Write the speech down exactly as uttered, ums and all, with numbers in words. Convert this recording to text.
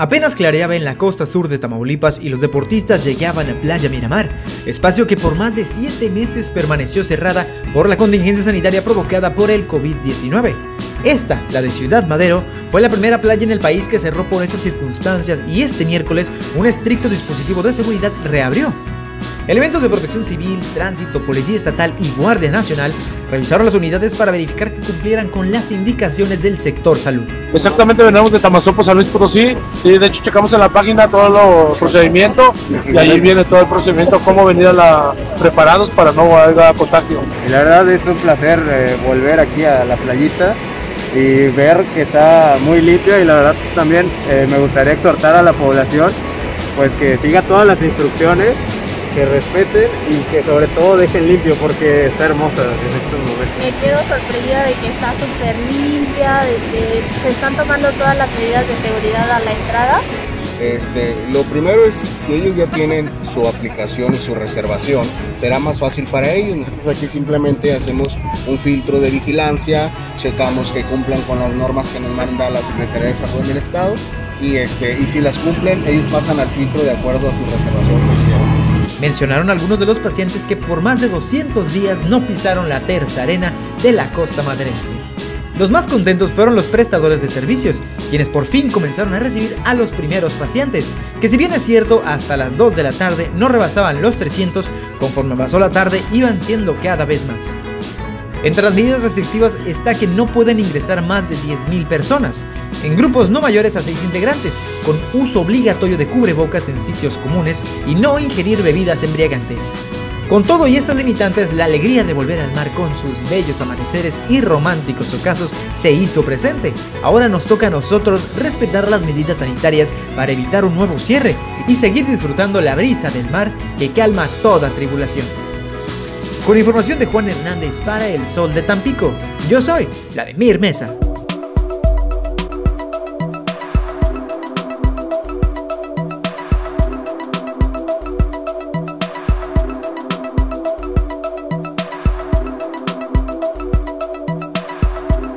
Apenas clareaba en la costa sur de Tamaulipas y los deportistas llegaban a Playa Miramar, espacio que por más de siete meses permaneció cerrada por la contingencia sanitaria provocada por el COVID diecinueve. Esta, la de Ciudad Madero, fue la primera playa en el país que cerró por estas circunstancias y este miércoles un estricto dispositivo de seguridad reabrió. Elementos de protección civil, tránsito, policía estatal y guardia nacional revisaron las unidades para verificar que cumplieran con las indicaciones del sector salud. Exactamente, venimos de Tamazopo, San Luis Potosí, y de hecho checamos en la página todos los procedimientos y ahí viene todo el procedimiento, cómo venir a la, preparados para no haber contagio. La verdad es un placer eh, volver aquí a la playita y ver que está muy limpio, y la verdad también eh, me gustaría exhortar a la población pues que siga todas las instrucciones, que respeten y que sobre todo dejen limpio, porque está hermosa en estos momentos. Me quedo sorprendida de que está súper limpia, de que se están tomando todas las medidas de seguridad a la entrada. Este, lo primero es, si ellos ya tienen su aplicación y su reservación, será más fácil para ellos. Nosotros aquí simplemente hacemos un filtro de vigilancia, checamos que cumplan con las normas que nos manda la Secretaría de Salud del Estado y, este, y si las cumplen, ellos pasan al filtro de acuerdo a su reservación policial. Mencionaron algunos de los pacientes que por más de doscientos días no pisaron la tersa arena de la costa madrense. Los más contentos fueron los prestadores de servicios, quienes por fin comenzaron a recibir a los primeros pacientes, que si bien es cierto, hasta las dos de la tarde no rebasaban los trescientos, conforme pasó la tarde iban siendo cada vez más. Entre las medidas restrictivas está que no pueden ingresar más de diez mil personas, en grupos no mayores a seis integrantes, con uso obligatorio de cubrebocas en sitios comunes y no ingerir bebidas embriagantes. Con todo y estas limitantes, la alegría de volver al mar con sus bellos amaneceres y románticos ocasos se hizo presente. Ahora nos toca a nosotros respetar las medidas sanitarias para evitar un nuevo cierre y seguir disfrutando la brisa del mar que calma toda tribulación. Con información de Juan Hernández para El Sol de Tampico, yo soy Vladimir Meza.